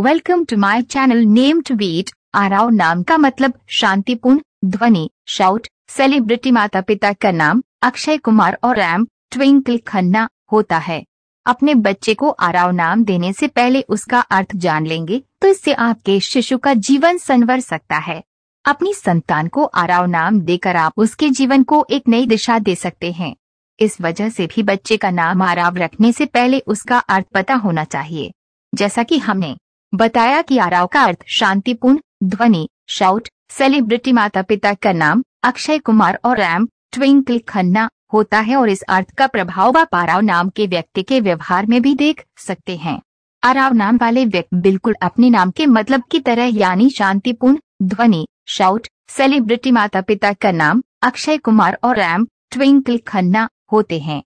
Welcome to my channel name tweet. Aarav नाम का मतलब शांतिपूर्ण, ध्वनि, शाउट। सेलिब्रिटी माता पिता का नाम अक्षय कुमार और रैम ट्विंकल खन्ना होता है। अपने बच्चे को आराव नाम देने से पहले उसका अर्थ जान लेंगे तो इससे आपके शिशु का जीवन संवर सकता है। अपनी संतान को आराव नाम देकर आप उसके जीवन को एक नई दिशा दे सकते हैं। इस वजह से भी बच्चे का नाम आराव रखने से पहले उसका अर्थ पता होना चाहिए। जैसा कि हमने बताया कि आराव का अर्थ शांतिपूर्ण, ध्वनि, शाउट। सेलिब्रिटी माता पिता का नाम अक्षय कुमार और रैम ट्विंकल खन्ना होता है और इस अर्थ का प्रभाव आप आराव नाम के व्यक्ति के व्यवहार में भी देख सकते हैं। आराव नाम वाले व्यक्ति बिल्कुल अपने नाम के मतलब की तरह यानी शांतिपूर्ण, ध्वनि, शाउट, सेलिब्रिटी माता पिता का नाम अक्षय कुमार और रैम ट्विंकल खन्ना होते हैं।